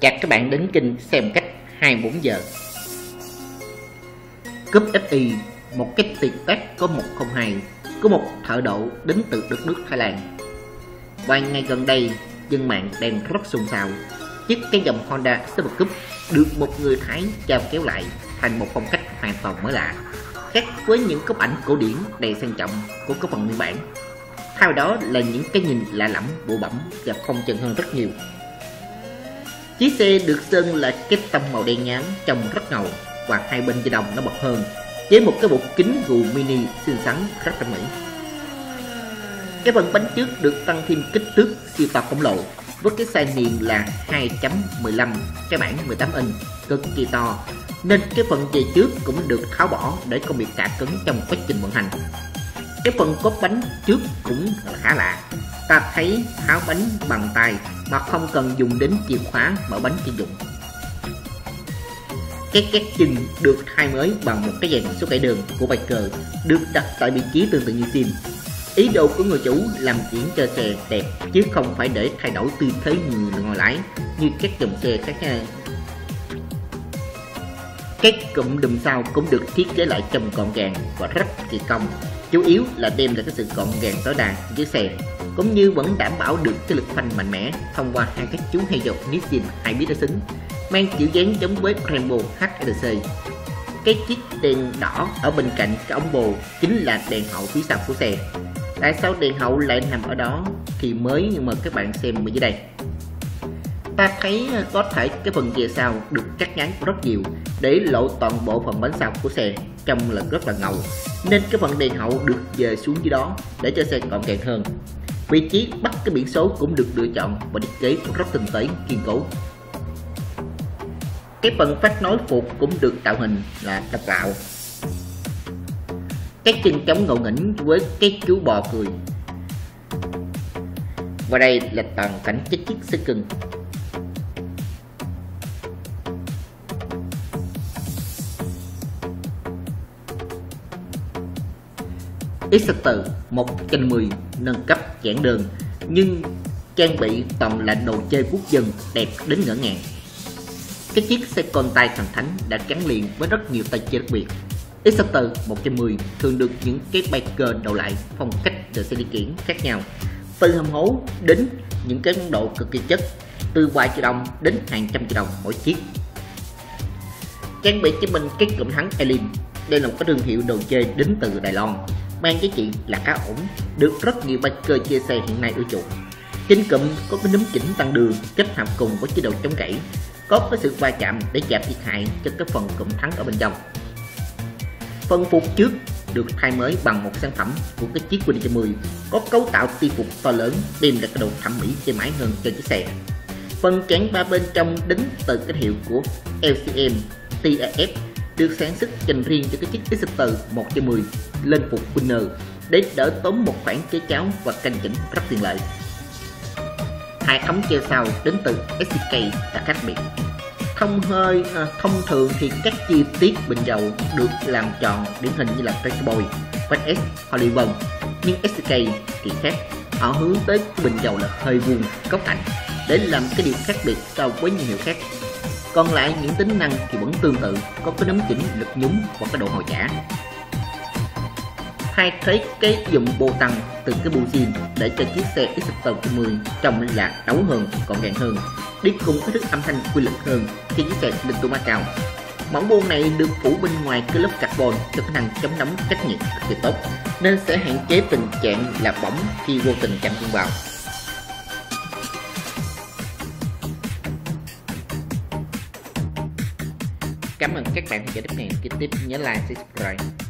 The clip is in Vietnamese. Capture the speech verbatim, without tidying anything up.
Chào các bạn đến kênh xem cách hai mươi bốn giờ. Cub Fi, một cái tuyệt tác có một không hai, có một thợ độ đến từ đất nước Thái Lan. Vài ngày gần đây, dân mạng đang rất xôn xao trước cái dòng Honda Super Cub được một người Thái chao kéo lại thành một phong cách hoàn toàn mới lạ, khác với những cúp ảnh cổ điển đầy sang trọng của các phần nguyên bản. Thay đó là những cái nhìn lạ lẫm, bụ bẫm và phong trần hơn rất nhiều. Chiếc xe được sơn là cái tông màu đen nhám trông rất ngầu và hai bên dây đồng nó bật hơn, với một cái bộ kính gù mini xinh xắn rất thẩm mỹ. Cái phần bánh trước được tăng thêm kích thước siêu to khổng lồ với cái size niêm là hai chấm mười lăm, cái bản mười tám inch cực kỳ to, nên cái phần dây trước cũng được tháo bỏ để không bị cạ cứng trong quá trình vận hành. Cái phần cốt bánh trước cũng khá lạ, ta thấy tháo bánh bằng tay mà không cần dùng đến chìa khóa mở bánh chuyên dụng. Cái két chân được thay mới bằng một cái dàn số gãy đường của biker được đặt tại vị trí tương tự như sim. Ý đồ của người chủ làm chuyển cho xe đẹp chứ không phải để thay đổi tư thế người ngồi lái như các dòng xe khác nhau. Các cụm đùm sau cũng được thiết kế lại trông gọn gàng và rất kỳ công, chủ yếu là đem lại cái sự gọn gàng tối đa dưới xe, cũng như vẫn đảm bảo được cái lực phanh mạnh mẽ thông qua hai các chú hay dọc Nissin hybrid đá xính mang kiểu dáng giống với Brembo hát lờ xê. Cái chiếc đèn đỏ ở bên cạnh cái ống bồ chính là đèn hậu phía sau của xe. Tại sao đèn hậu lại nằm ở đó thì mới, nhưng mà các bạn xem ở dưới đây, ta thấy có thể cái phần kia sau được cắt ngắn rất nhiều để lộ toàn bộ phần bánh sau của xe, trông là rất là ngầu, nên cái phần đèn hậu được dời xuống dưới đó để cho xe gọn gàng hơn. Vị trí bắt cái biển số cũng được lựa chọn và thiết kế rất tinh tế kiên cố. Cái phần phát nối phục cũng được tạo hình là độc đạo. Cái chân chống ngầu nghĩnh với cái chú bò cười. Và đây là toàn cảnh chiếc chiếc xe cưng. Exciter một trên mười nâng cấp giản đơn nhưng trang bị toàn là đồ chơi quốc dân đẹp đến ngỡ ngàng. Cái chiếc xe con tay thần thánh đã gắn liền với rất nhiều tay chơi đặc biệt. Exciter một trên mười thường được những cái biker đầu lại phong cách từ xe đi kiển khác nhau, từ hầm hố đến những cái món đồ cực kỳ chất, từ vài triệu đồng đến hàng trăm triệu đồng mỗi chiếc. Trang bị cho mình cái cụm thắng Elin, đây là một cái thương hiệu đồ chơi đến từ Đài Loan, mang cái chuyện là khá ổn, được rất nhiều biker chia sẻ hiện nay ưa chuộng. Trên cụm có cái núm chỉnh tăng đường kết hợp cùng với chế độ chống gãy, có cái sự va chạm để giảm thiệt hại cho cái phần cụm thắng ở bên trong. Phần phục trước được thay mới bằng một sản phẩm của cái chiếc Q N mười, có cấu tạo ti phục to lớn đem lại cái độ thẩm mỹ xe máy hơn cho chiếc xe. Phần chắn ba bên trong đến từ cái hiệu của L C M T F S, được sản xuất dành riêng cho cái chiếc Exciter một trên mười lên phục Winner để đỡ tốn một khoản chế cháo và canh chỉnh rất tiện lợi. Hai ống treo sau đến từ S D K là khác biệt. Thông hơi à, thông thường thì các chi tiết bình dầu được làm tròn điển hình như là Dragon Ball, W S, Hollywood, nhưng S D K thì khác, họ hướng tới cái bình dầu là hơi vuông góc cạnh để làm cái điều khác biệt so với nhiều hiệu khác. Còn lại những tính năng thì vẫn tương tự, có cái nấm chỉnh lực nhúng và cái độ hồi trả. Hai thấy cái dụng bô tăng từ cái bu zin để cho chiếc xe Exciter mười trông là đấu hơn, gọn gàng hơn, đi cùng cái thức âm thanh quy lực hơn khi chiếc xe lên tuma cao. Mẫu bô này được phủ bên ngoài cái lớp carbon cho khả năng chống nóng cách nhiệt cực kỳ tốt, nên sẽ hạn chế tình trạng là bỏng khi vô tình chạm chân vào. Cảm ơn các bạn đã theo dõi clip này, kế tiếp nhớ like, subscribe.